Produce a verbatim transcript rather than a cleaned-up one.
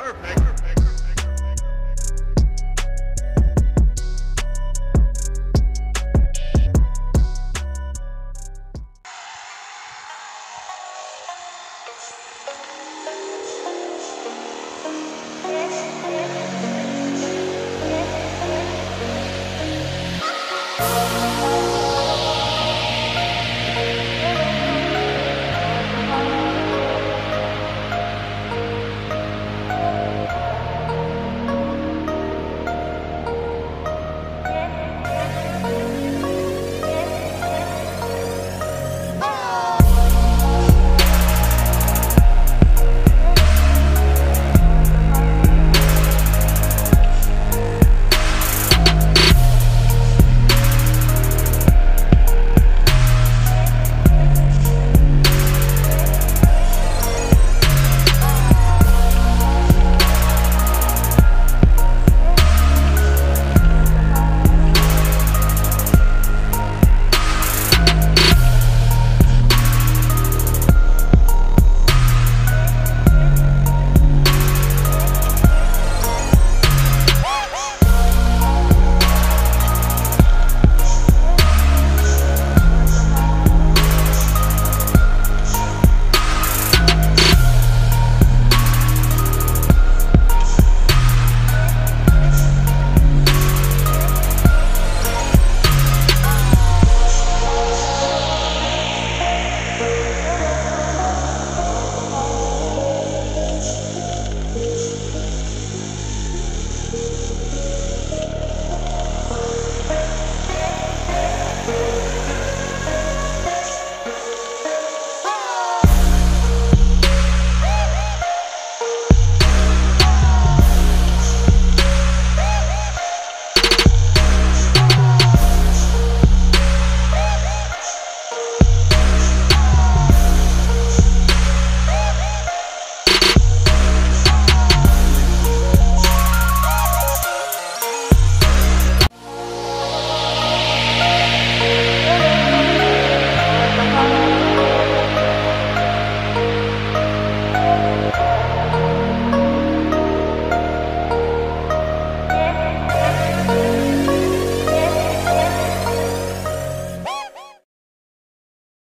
Perfect.